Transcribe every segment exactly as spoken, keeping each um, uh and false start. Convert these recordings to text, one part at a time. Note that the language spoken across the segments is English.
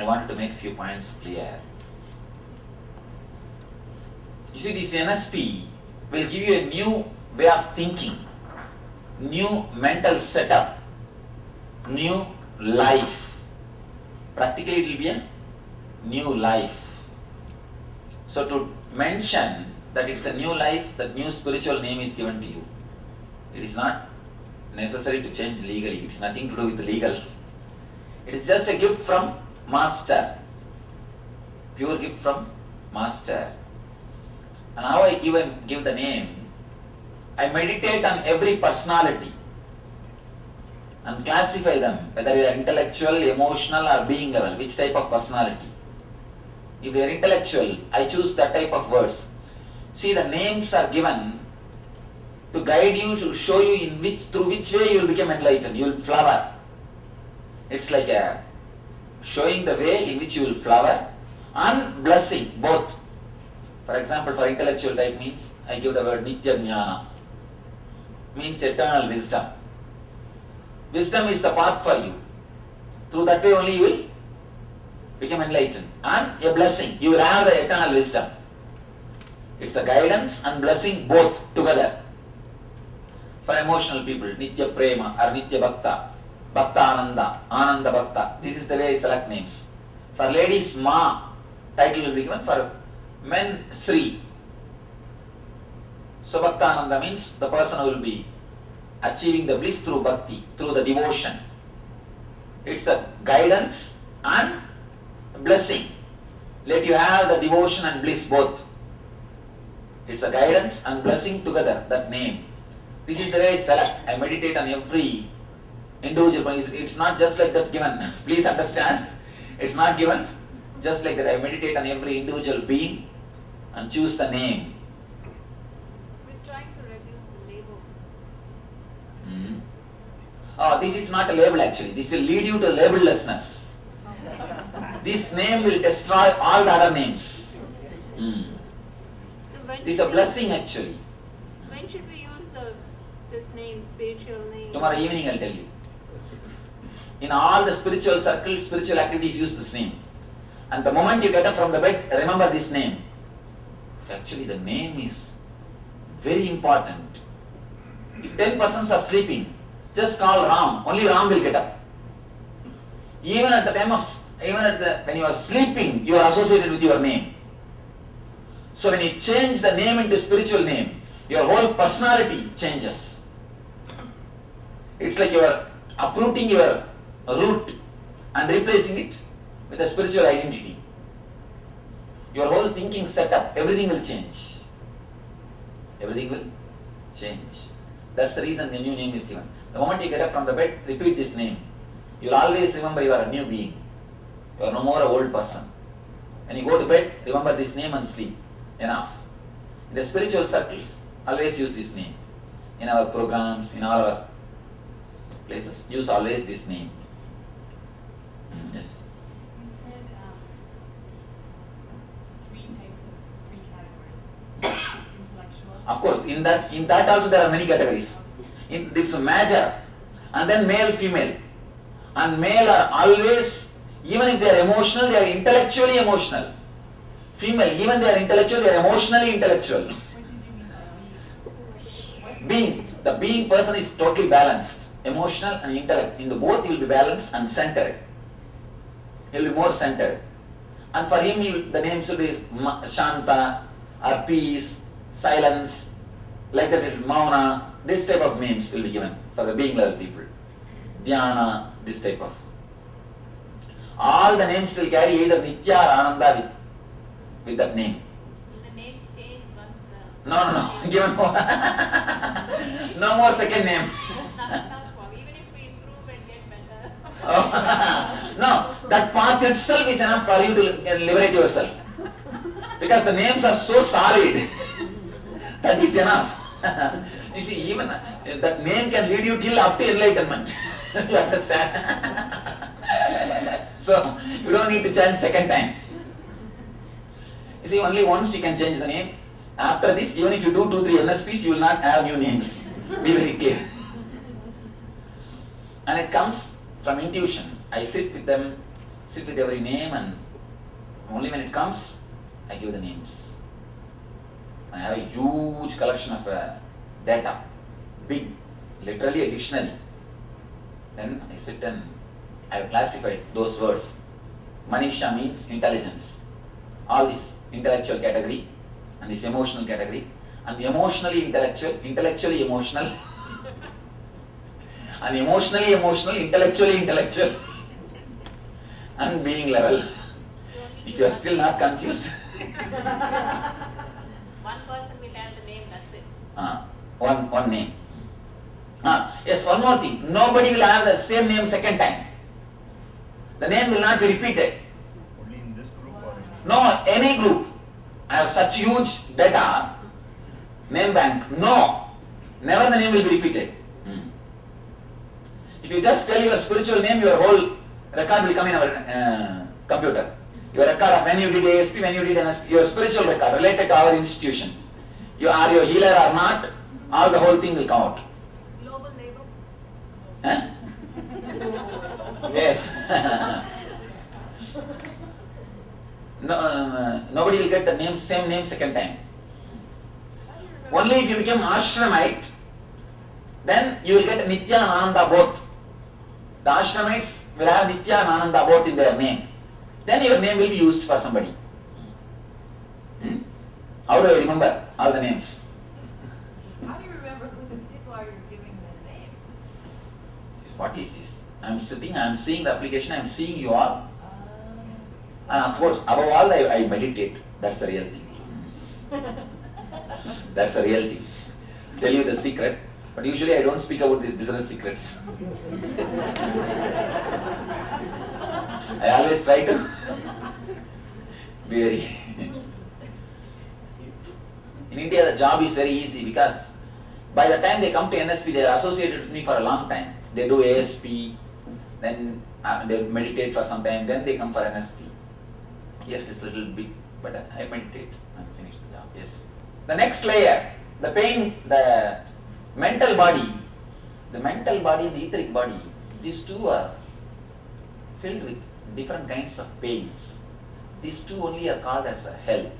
I wanted to make a few points clear. You see, this N S P will give you a new way of thinking, new mental setup, new life. Practically, it will be a new life. So to mention that it's a new life, that new spiritual name is given to you. It is not necessary to change legally. It's nothing to do with the legal. It is just a gift from Master. Pure gift from Master. And how I give, I give the name? I meditate on every personality and classify them, whether they are intellectual, emotional or being level, which type of personality. If they are intellectual, I choose that type of words. See, the names are given to guide you, to show you in which, through which way you will become enlightened, you will flower. It's like a showing the way in which you will flower and blessing, both. For example, for intellectual type means, I give the word Nitya Gnana, means eternal wisdom. Wisdom is the path for you. Through that way only you will become enlightened. And a blessing, you will have the eternal wisdom. It's a guidance and blessing both together. For emotional people, Nitya Prema or Nitya Bhaktah, Bhaktah Ananda, Ananda Bhaktah. This is the way I select names. For ladies, Ma, title will be given. For men, Sri. So Bhaktah Ananda means the person who will be achieving the bliss through bhakti, through the devotion. It's a guidance and blessing. Let you have the devotion and bliss both. It's a guidance and blessing together, that name. This is the way I select. I meditate on every individual. It's not just like that given. Please understand. It's not given just like that. I meditate on every individual being and choose the name. We're trying to reduce the labels. Mm-hmm. Oh, this is not a label actually. This will lead you to labellessness. This name will destroy all the other names. Mm. So when this is a blessing actually. When should we use the, this name, spiritual name? Tomorrow evening I'll tell you. In all the spiritual circles, spiritual activities, use this name. And the moment you get up from the bed, remember this name. So actually the name is very important. If ten persons are sleeping, just call Ram. Only Ram will get up. Even at the time of Even at the, when you are sleeping, you are associated with your name. So when you change the name into spiritual name, your whole personality changes. It's like you are uprooting your root and replacing it with a spiritual identity. Your whole thinking setup, everything will change. Everything will change. That's the reason the new name is given. The moment you get up from the bed, repeat this name. You'll always remember you are a new being. You are no more an old person. When you go to bed, remember this name and sleep. Enough. In the spiritual circles, always use this name. In our programs, in all our places, use always this name. Yes? You said um, three types of three categories. Intellectual. Of course, in that, in that also there are many categories. In, it's major. And then male, female. And male are always, even if they are emotional, they are intellectually emotional. Female, even they are intellectual, they are emotionally intellectual. What did you mean? Being. The being person is totally balanced. Emotional and intellect. In the both he will be balanced and centered. He will be more centered. And for him, he, the names will be Shanta, or Peace, Silence, like that, Mauna. This type of names will be given for the being level people. Dhyana, this type of. All the names will carry either Nitya or Ananda with, with that name. Will the names change once the... No, no, no. Given more. No more second name. Even if we improve and get better. Oh. No, that path itself is enough for you to liberate yourself. Because the names are so solid. That is enough. You see, even that name can lead you till up to enlightenment. You understand? So, you don't need to change second time. You see, only once you can change the name. After this, even if you do two, three N S Ps, you will not have new names. Be very clear. And it comes from intuition. I sit with them, sit with every name, and only when it comes, I give the names. I have a huge collection of uh, data, big, literally a dictionary. Then I sit and I have classified those words. Manisha means intelligence. All this intellectual category and this emotional category, and the emotionally intellectual, intellectually emotional, and emotionally emotional, intellectually intellectual, and being level. If you are still not confused. One person will have the name, that's it. Ah, one, one name. Ah, yes, one more thing. Nobody will have the same name second time. The name will not be repeated. Only in this group or in no, any group. I have such huge data, name bank. No, never the name will be repeated. Hmm. If you just tell your spiritual name, your whole record will come in our uh, computer. Your record of when you did A S P, when you did N S P, your spiritual record related to our institution. You are your healer or not, all the whole thing will come out. Global label. Huh? Yes. No, uh, nobody will get the name, same name second time. Only if you become ashramite, then you will get Nitya and Ananda both. The ashramites will have Nitya and Ananda both in their name. Then your name will be used for somebody. Hmm? How do I remember all the names? How do you remember who the people are you're giving the names? What is this? I'm sitting, I'm seeing the application, I'm seeing you all. And of course, above all, I, I meditate. That's the real thing. That's the real thing. Tell you the secret. But usually I don't speak about these business secrets. I always try to be very... In India, the job is very easy because by the time they come to N S P, they are associated with me for a long time. They do A S P, then uh, they meditate for some time, then they come for N S P. Here it is a little bit, but I meditate and finish the job. Yes. The next layer, the pain, the mental body, the mental body, the etheric body, these two are filled with different kinds of pains. These two only are called as a hell.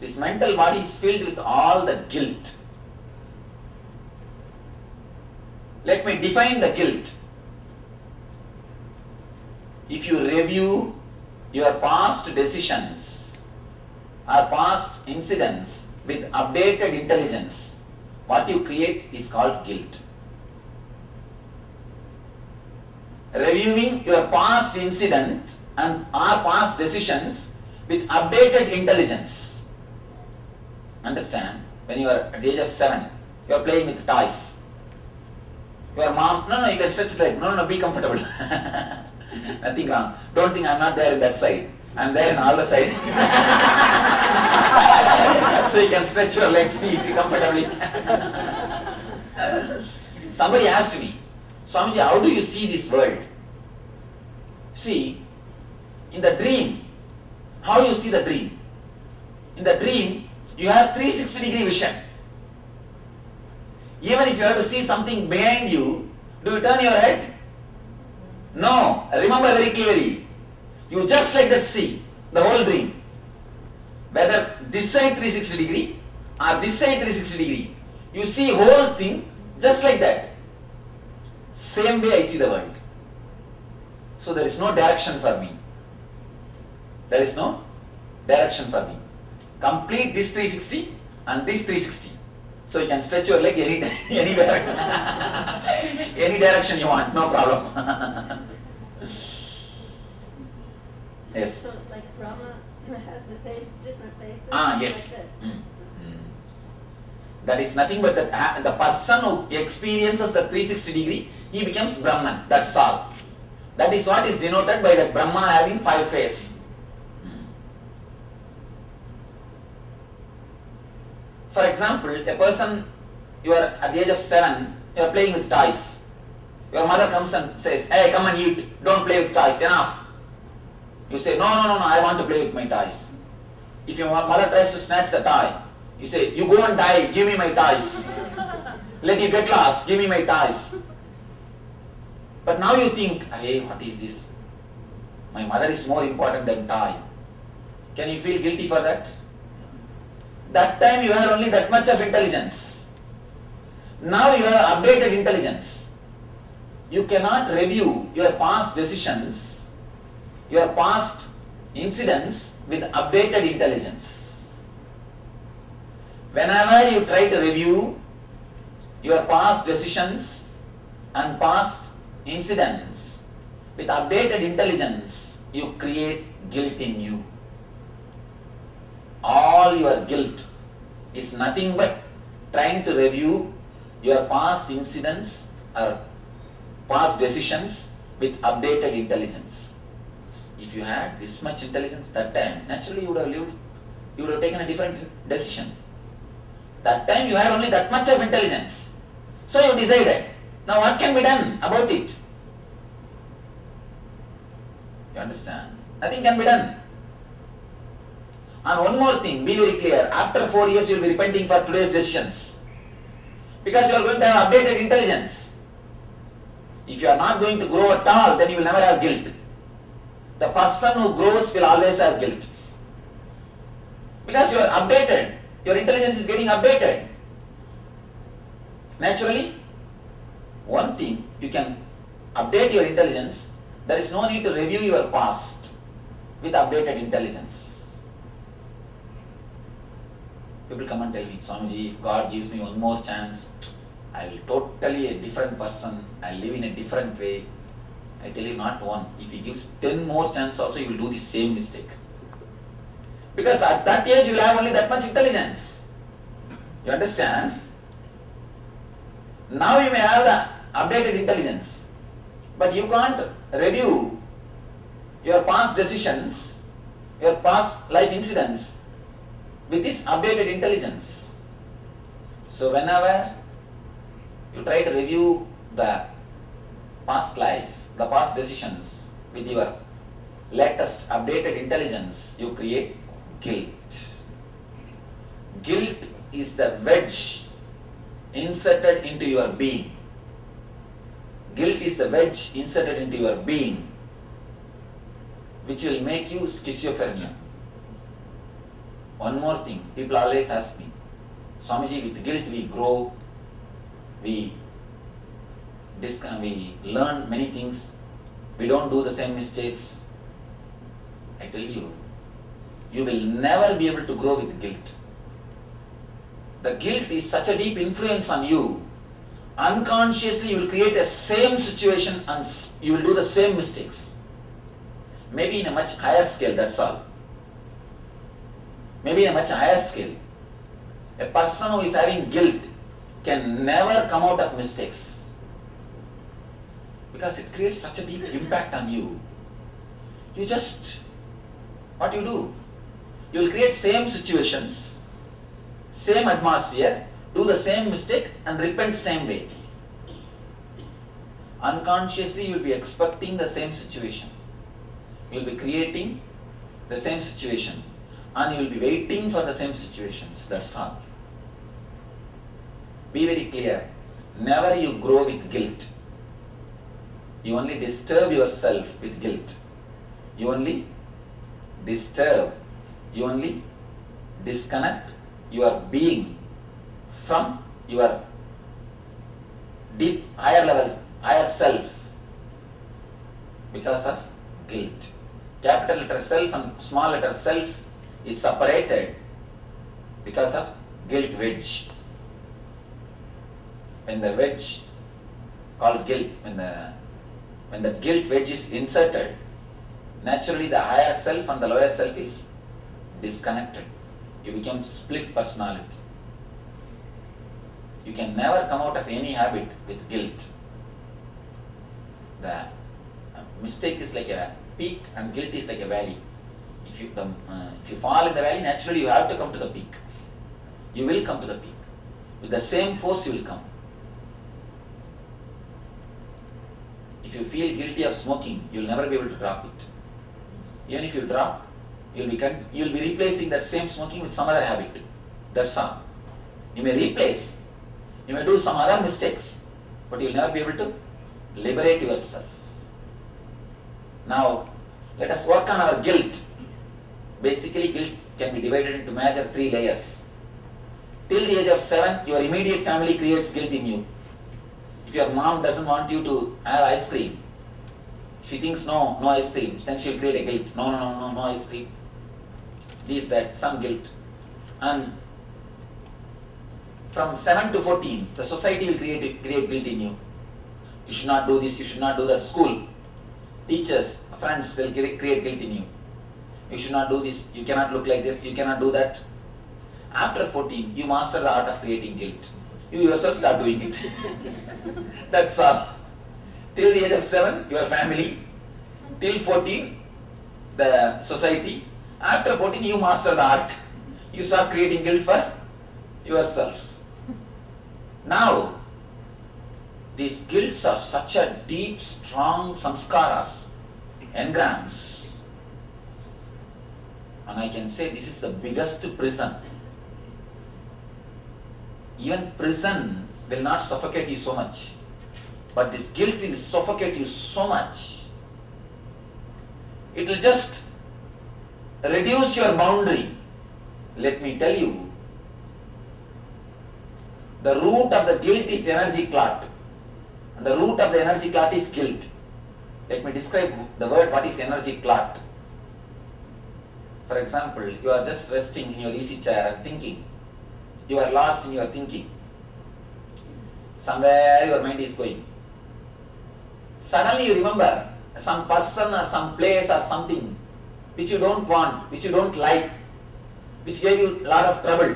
This mental body is filled with all the guilt. Let me define the guilt. If you review your past decisions or past incidents with updated intelligence, what you create is called guilt. Reviewing your past incident and or past decisions with updated intelligence. Understand, when you are at the age of seven, you are playing with toys. Your mom, no, no, you can stretch it like, no, no, no, be comfortable. Nothing wrong. Don't think I'm not there in that side. I'm there in all the side. So you can stretch your legs, see if you comfortably. Somebody asked me, Swamiji, how do you see this world? See, in the dream, how do you see the dream? In the dream, you have three sixty degree vision. Even if you have to see something behind you, do you turn your head? No, remember very clearly, you just like that see the whole dream. Whether this side three sixty degree or this side three sixty degree, you see whole thing just like that. Same way I see the world. So there is no direction for me. There is no direction for me. Complete this three sixty and this three sixty. So you can stretch your leg any, anywhere, any direction you want, no problem. Yes. So like Brahma has the face, different faces. Ah, yes. Like that. Mm. Mm. That is nothing but the, uh, the person who experiences the three sixty degree, he becomes Brahman, that's all. That is what is denoted by the Brahma having five faces. For example, a person, you are at the age of seven, you are playing with toys. Your mother comes and says, hey, come and eat, don't play with toys, enough. You say, no, no, no, no, I want to play with my toys. If your mother tries to snatch the toy, you say, you go and die, give me my toys. Let you get lost, give me my toys. But now you think, hey, what is this? My mother is more important than time. Can you feel guilty for that? That time you had only that much of intelligence. Now you have updated intelligence. You cannot review your past decisions, your past incidents with updated intelligence. Whenever you try to review your past decisions and past incidents with updated intelligence, you create guilt in you. All your guilt is nothing but trying to review your past incidents or past decisions with updated intelligence. If you had this much intelligence that time, naturally you would have lived, you would have taken a different decision. That time you had only that much of intelligence. So you decided. Now what can be done about it? You understand? Nothing can be done. And one more thing, be very clear, after four years you will be repenting for today's decisions. Because you are going to have updated intelligence. If you are not going to grow at all, then you will never have guilt. The person who grows will always have guilt. Because you are updated, your intelligence is getting updated. Naturally, one thing, you can update your intelligence, there is no need to review your past with updated intelligence. People come and tell me, Swamiji, if God gives me one more chance, I will totally a different person, I will live in a different way. I tell you, not one. If He gives ten more chances also, you will do the same mistake. Because at that age, you will have only that much intelligence. You understand? Now you may have the updated intelligence, but you can't review your past decisions, your past life incidents with this updated intelligence. So whenever you try to review the past life, the past decisions with your latest updated intelligence, you create guilt. Guilt is the wedge inserted into your being. Guilt is the wedge inserted into your being, which will make you schizophrenia. One more thing, people always ask me, Swamiji, with guilt we grow, we, we learn many things, we don't do the same mistakes. I tell you, you will never be able to grow with guilt. The guilt is such a deep influence on you. Unconsciously you will create the same situation and you will do the same mistakes. Maybe in a much higher scale, that's all. Maybe in a much higher scale. A person who is having guilt can never come out of mistakes. Because it creates such a deep impact on you. You just, what you do? You will create same situations, same atmosphere, do the same mistake and repent same way. Unconsciously you will be expecting the same situation. You will be creating the same situation and you will be waiting for the same situations, that's all. Be very clear, never you grow with guilt. You only disturb yourself with guilt. You only disturb, you only disconnect your being from your deep higher levels, higher self because of guilt. Capital letter self and small letter self is separated because of guilt wedge. When the wedge called guilt, when the when the guilt wedge is inserted, naturally the higher self and the lower self is disconnected. You become split personality. You can never come out of any habit with guilt. The mistake is like a peak and guilt is like a valley. If you, um, uh, if you fall in the valley, naturally you have to come to the peak. You will come to the peak. With the same force you will come. If you feel guilty of smoking, you will never be able to drop it. Even if you drop, You'll be, you'll be replacing that same smoking with some other habit. That's all. You may replace. You may do some other mistakes. But you'll never be able to liberate yourself. Now, let us work on our guilt. Basically, guilt can be divided into major three layers. Till the age of seven, your immediate family creates guilt in you. If your mom doesn't want you to have ice cream, she thinks no, no ice cream. Then she will create a guilt. No, no, no, no, no ice cream. This, that, some guilt. And from seven to fourteen, the society will create, create guilt in you. You should not do this, you should not do that. School, teachers, friends will create guilt in you. You should not do this, you cannot look like this, you cannot do that. After fourteen, you master the art of creating guilt. You yourself start doing it. That's all. Till the age of seven, your family. Till fourteen, the society. After fourteen, you master the art. You start creating guilt for yourself. Now, these guilts are such a deep, strong samskaras, engrams. And I can say this is the biggest prison. Even prison will not suffocate you so much. But this guilt will suffocate you so much. It will just reduce your boundary. Let me tell you, the root of the guilt is energy clot. And the root of the energy clot is guilt. Let me describe the word, what is energy clot. For example, you are just resting in your easy chair and thinking. You are lost in your thinking. Somewhere your mind is going. Suddenly you remember some person or some place or something which you don't want, which you don't like, which gave you a lot of trouble,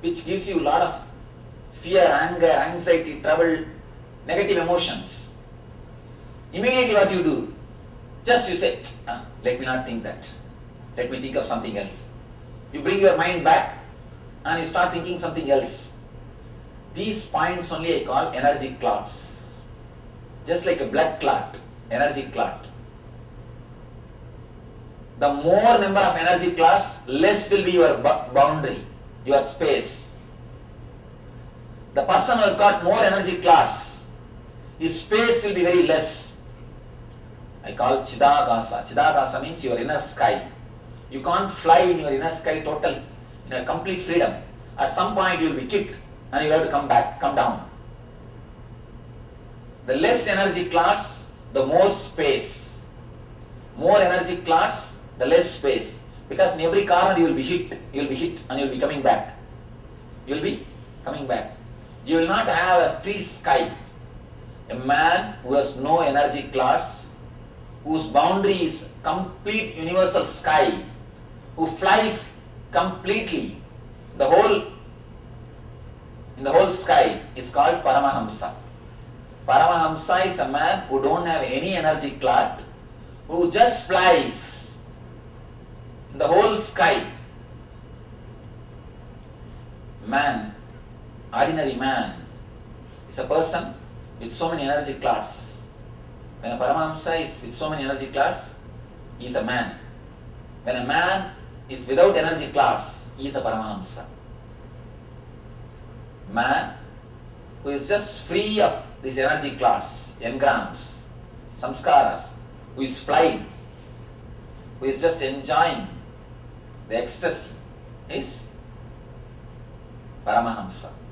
which gives you a lot of fear, anger, anxiety, trouble, negative emotions. Immediately what you do, just you say, ah, let me not think that. Let me think of something else. You bring your mind back and you start thinking something else. These points only I call energy clots. Just like a blood clot, energy clot. The more number of energy clots, less will be your boundary, your space. The person who has got more energy clots, his space will be very less. I call chidagasa. Chidagasa means your inner sky. You can't fly in your inner sky total, in a complete freedom. At some point you will be kicked and you will have to come back, come down. The less energy clots, the more space. More energy clots, the less space. Because in every corner you will be hit, you will be hit and you will be coming back. You will be coming back. You will not have a free sky. A man who has no energy clots, whose boundary is complete universal sky, who flies completely, the whole, in the whole sky, is called paramahamsa. Paramahamsa is a man who don't have any energy clot, who just flies in the whole sky. Man, ordinary man, is a person with so many energy clots. When a paramahamsa is with so many energy clots, he is a man. When a man is without energy clots, he is a paramahamsa. Man who is just free of these energy clots, engrams, samskaras, who is flying, who is just enjoying the ecstasy, is paramahamsa.